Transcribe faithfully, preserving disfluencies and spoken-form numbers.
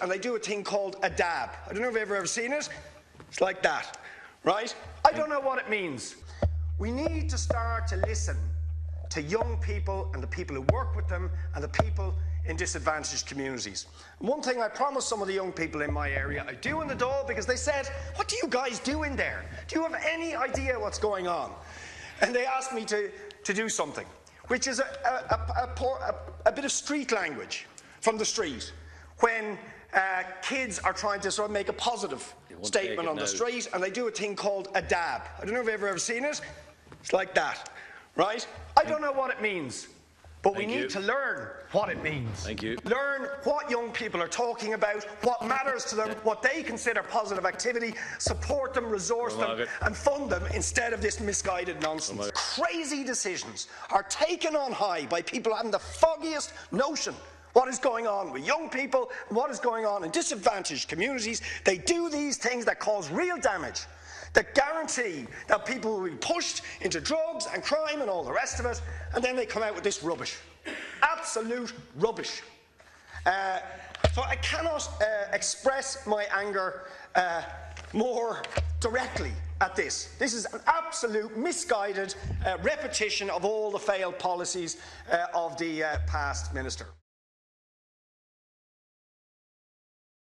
and I do a thing called a dab. I don't know if you've ever, ever seen it. It's like that, right? I don't know what it means. We need to start to listen to young people and the people who work with them and the people in disadvantaged communities. And one thing I promised some of the young people in my area I do in the Dáil, because they said, what do you guys do in there? Do you have any idea what's going on? And they asked me to, to do something, which is a, a, a, a, a bit of street language from the street, when uh, kids are trying to sort of make a positive statement on the street, and they do a thing called a dab. I don't know if you've ever, ever seen it. It's like that, right? I don't know what it means, but we need to learn what it means. Thank you. Learn what young people are talking about, what matters to them, what they consider positive activity, support them, resource them, and fund them instead of this misguided nonsense. Crazy decisions are taken on high by people having the foggiest notion what is going on with young people, what is going on in disadvantaged communities. They do these things that cause real damage, that guarantee that people will be pushed into drugs and crime and all the rest of it, and then they come out with this rubbish. Absolute rubbish. Uh, so I cannot uh, express my anger uh, more directly at this. This is an absolute misguided uh, repetition of all the failed policies uh, of the uh, past minister.